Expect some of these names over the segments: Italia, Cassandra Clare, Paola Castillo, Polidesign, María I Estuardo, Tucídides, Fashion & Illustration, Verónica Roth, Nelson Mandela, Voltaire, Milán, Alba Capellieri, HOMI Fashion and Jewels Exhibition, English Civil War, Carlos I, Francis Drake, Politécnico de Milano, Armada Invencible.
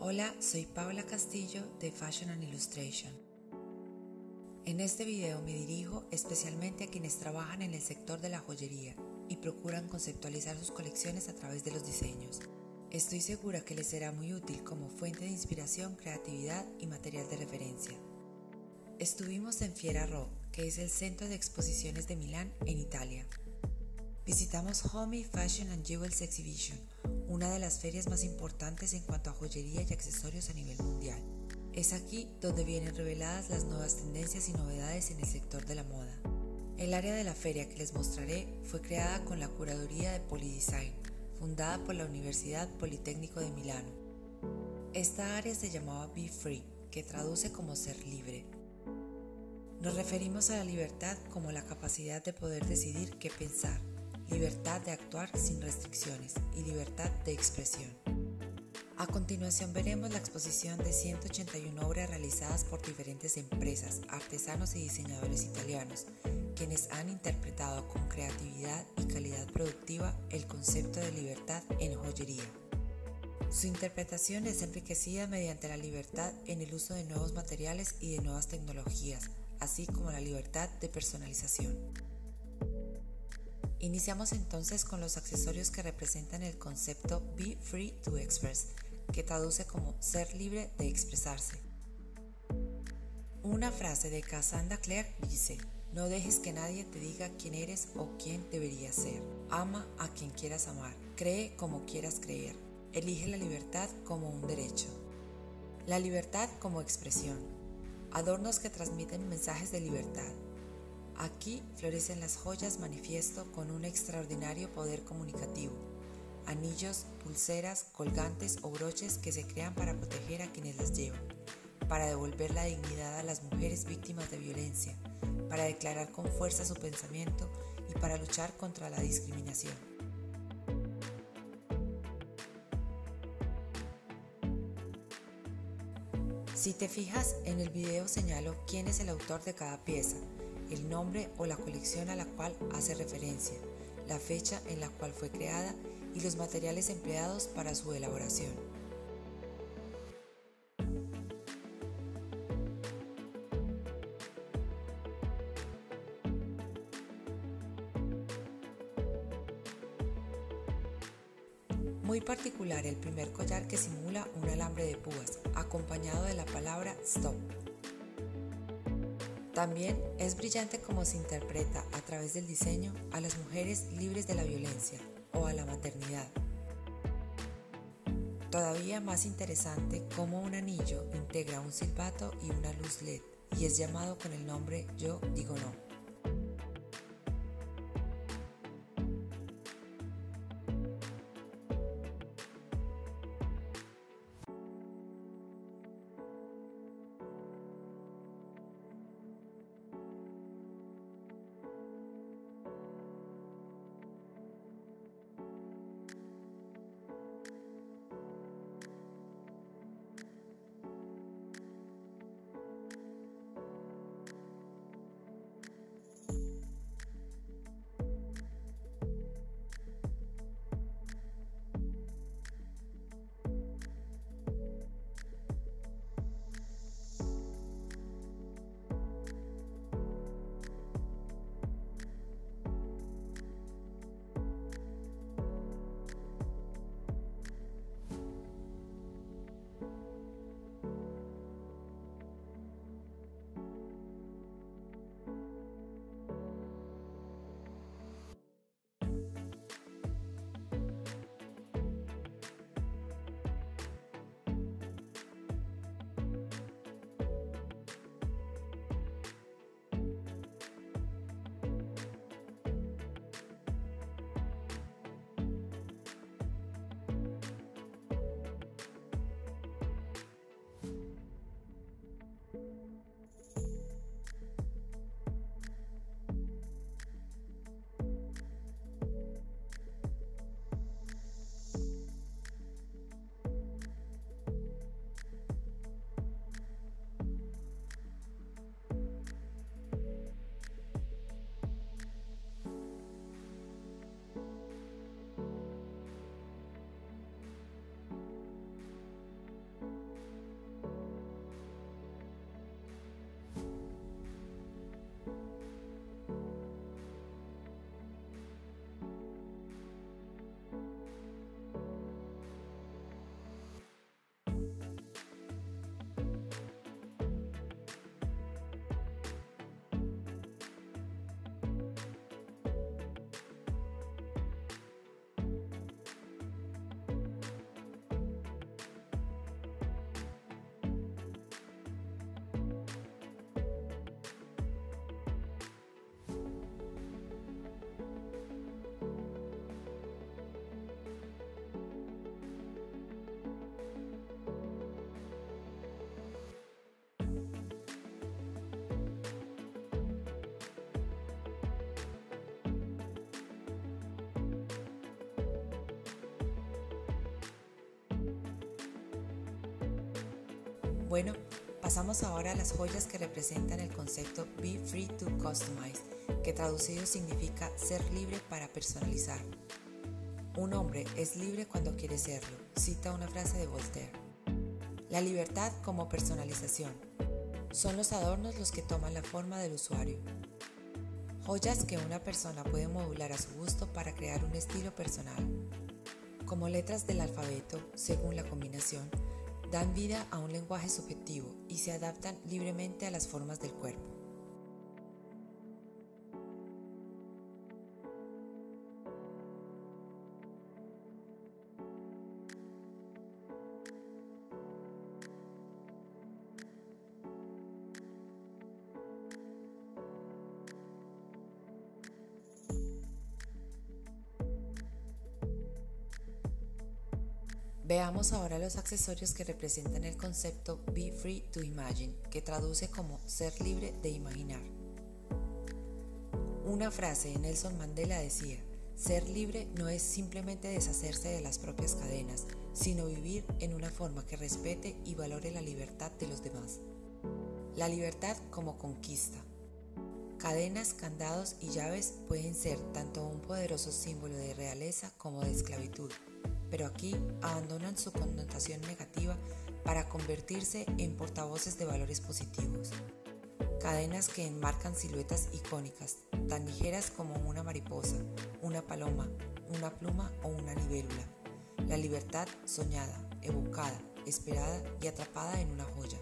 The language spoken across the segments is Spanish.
Hola, soy Paola Castillo de Fashion and Illustration. En este video me dirijo especialmente a quienes trabajan en el sector de la joyería y procuran conceptualizar sus colecciones a través de los diseños. Estoy segura que les será muy útil como fuente de inspiración, creatividad y material de referencia. Estuvimos en Fiera Roth, que es el centro de exposiciones de Milán, en Italia. Visitamos HOMI Fashion and Jewels Exhibition, una de las ferias más importantes en cuanto a joyería y accesorios a nivel mundial. Es aquí donde vienen reveladas las nuevas tendencias y novedades en el sector de la moda. El área de la feria que les mostraré fue creada con la curaduría de Polidesign, fundada por la Universidad Politécnico de Milano. Esta área se llamaba Be Free, que traduce como ser libre. Nos referimos a la libertad como la capacidad de poder decidir qué pensar, libertad de actuar sin restricciones y libertad de expresión. A continuación veremos la exposición de 181 obras realizadas por diferentes empresas, artesanos y diseñadores italianos, quienes han interpretado con creatividad y calidad productiva el concepto de libertad en joyería. Su interpretación es enriquecida mediante la libertad en el uso de nuevos materiales y de nuevas tecnologías, así como la libertad de personalización. Iniciamos entonces con los accesorios que representan el concepto Be Free to Express, que traduce como ser libre de expresarse. Una frase de Cassandra Clare dice: no dejes que nadie te diga quién eres o quién deberías ser. Ama a quien quieras amar, cree como quieras creer, elige la libertad como un derecho. La libertad como expresión. Adornos que transmiten mensajes de libertad. Aquí florecen las joyas manifiesto con un extraordinario poder comunicativo. Anillos, pulseras, colgantes o broches que se crean para proteger a quienes las llevan, para devolver la dignidad a las mujeres víctimas de violencia, para declarar con fuerza su pensamiento y para luchar contra la discriminación. Si te fijas, en el video señalo quién es el autor de cada pieza, el nombre o la colección a la cual hace referencia, la fecha en la cual fue creada y los materiales empleados para su elaboración. Muy particular el primer collar que simula un alambre de púas, acompañado de la palabra Stop. También es brillante cómo se interpreta a través del diseño a las mujeres libres de la violencia o a la maternidad. Todavía más interesante cómo un anillo integra un silbato y una luz LED y es llamado con el nombre Yo Digo No. Bueno, pasamos ahora a las joyas que representan el concepto Be Free to Customize, que traducido significa ser libre para personalizar. Un hombre es libre cuando quiere serlo, cita una frase de Voltaire. La libertad como personalización. Son los adornos los que toman la forma del usuario. Joyas que una persona puede modular a su gusto para crear un estilo personal. Como letras del alfabeto, según la combinación, dan vida a un lenguaje subjetivo y se adaptan libremente a las formas del cuerpo. Veamos ahora los accesorios que representan el concepto Be Free to Imagine, que traduce como ser libre de imaginar. Una frase de Nelson Mandela decía, ser libre no es simplemente deshacerse de las propias cadenas, sino vivir en una forma que respete y valore la libertad de los demás. La libertad como conquista. Cadenas, candados y llaves pueden ser tanto un poderoso símbolo de realeza como de esclavitud, pero aquí abandonan su connotación negativa para convertirse en portavoces de valores positivos. Cadenas que enmarcan siluetas icónicas, tan ligeras como una mariposa, una paloma, una pluma o una libélula. La libertad soñada, evocada, esperada y atrapada en una joya.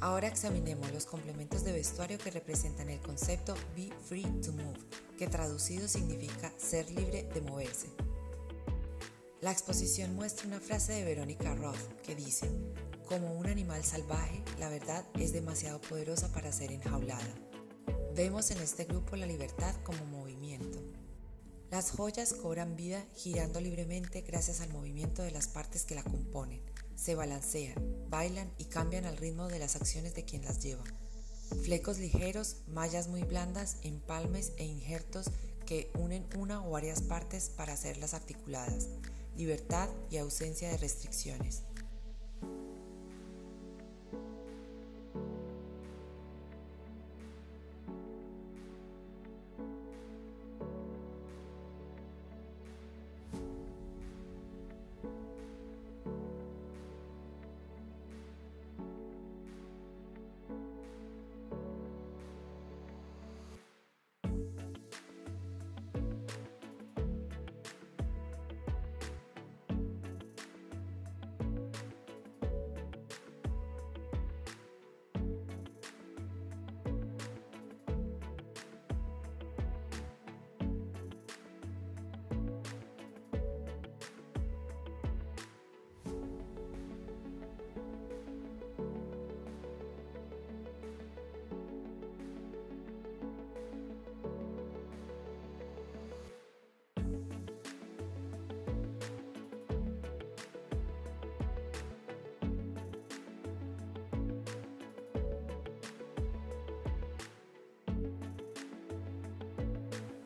Ahora examinemos los complementos de vestuario que representan el concepto Be Free to Move, que traducido significa ser libre de moverse. La exposición muestra una frase de Verónica Roth que dice, como un animal salvaje, la verdad es demasiado poderosa para ser enjaulada. Vemos en este grupo la libertad como movimiento. Las joyas cobran vida girando libremente gracias al movimiento de las partes que la componen. Se balancean, bailan y cambian al ritmo de las acciones de quien las lleva. Flecos ligeros, mallas muy blandas, empalmes e injertos que unen una o varias partes para hacerlas articuladas. Libertad y ausencia de restricciones.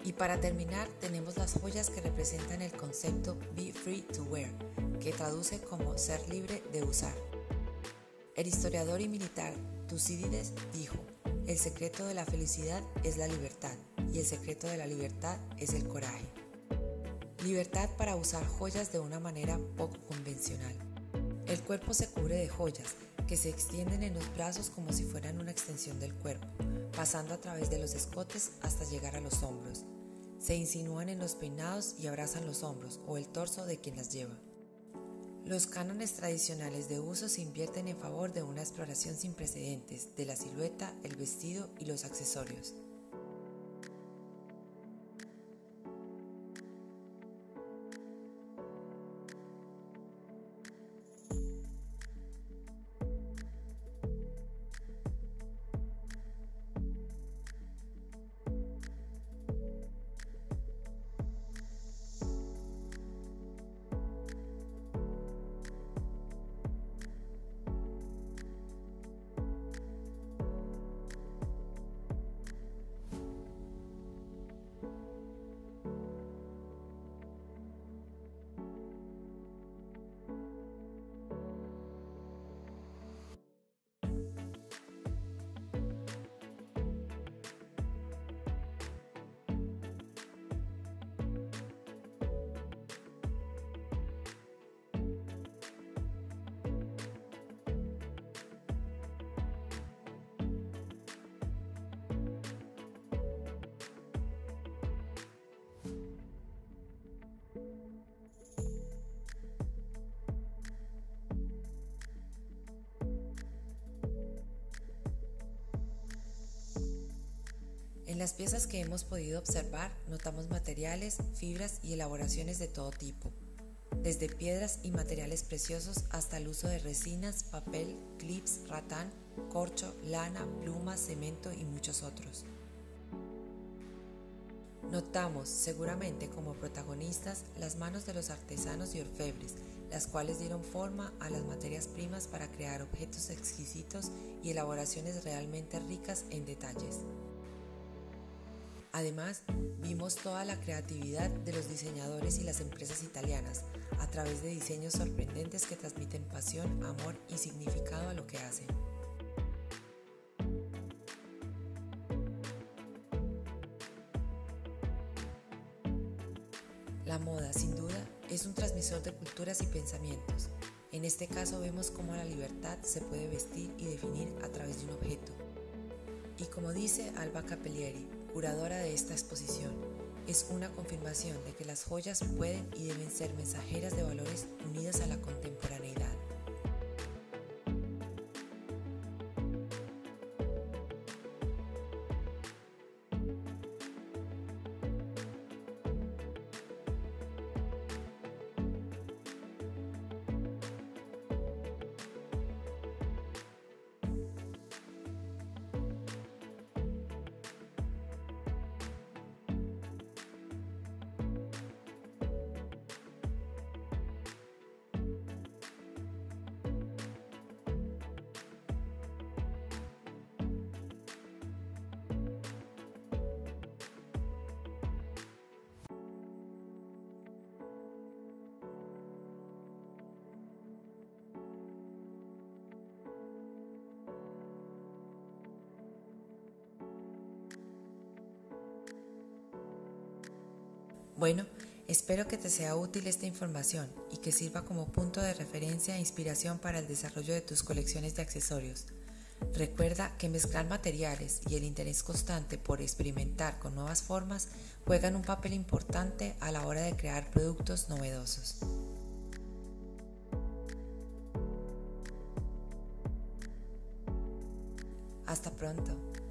Y para terminar, tenemos las joyas que representan el concepto Be Free to Wear, que traduce como ser libre de usar. El historiador y militar Tucídides dijo: el secreto de la felicidad es la libertad, y el secreto de la libertad es el coraje. Libertad para usar joyas de una manera poco convencional. El cuerpo se cubre de joyas, que se extienden en los brazos como si fueran una extensión del cuerpo, pasando a través de los escotes hasta llegar a los hombros. Se insinúan en los peinados y abrazan los hombros o el torso de quien las lleva. Los cánones tradicionales de uso se invierten en favor de una exploración sin precedentes de la silueta, el vestido y los accesorios. En las piezas que hemos podido observar, notamos materiales, fibras y elaboraciones de todo tipo, desde piedras y materiales preciosos hasta el uso de resinas, papel, clips, ratán, corcho, lana, plumas, cemento y muchos otros. Notamos, seguramente como protagonistas, las manos de los artesanos y orfebres, las cuales dieron forma a las materias primas para crear objetos exquisitos y elaboraciones realmente ricas en detalles. Además, vimos toda la creatividad de los diseñadores y las empresas italianas a través de diseños sorprendentes que transmiten pasión, amor y significado a lo que hacen. La moda, sin duda, es un transmisor de culturas y pensamientos. En este caso vemos cómo la libertad se puede vestir y definir a través de un objeto. Y como dice Alba Capellieri, curadora de esta exposición, es una confirmación de que las joyas pueden y deben ser mensajeras de valores unidas a la contemporaneidad. Bueno, espero que te sea útil esta información y que sirva como punto de referencia e inspiración para el desarrollo de tus colecciones de accesorios. Recuerda que mezclar materiales y el interés constante por experimentar con nuevas formas juegan un papel importante a la hora de crear productos novedosos. Hasta pronto.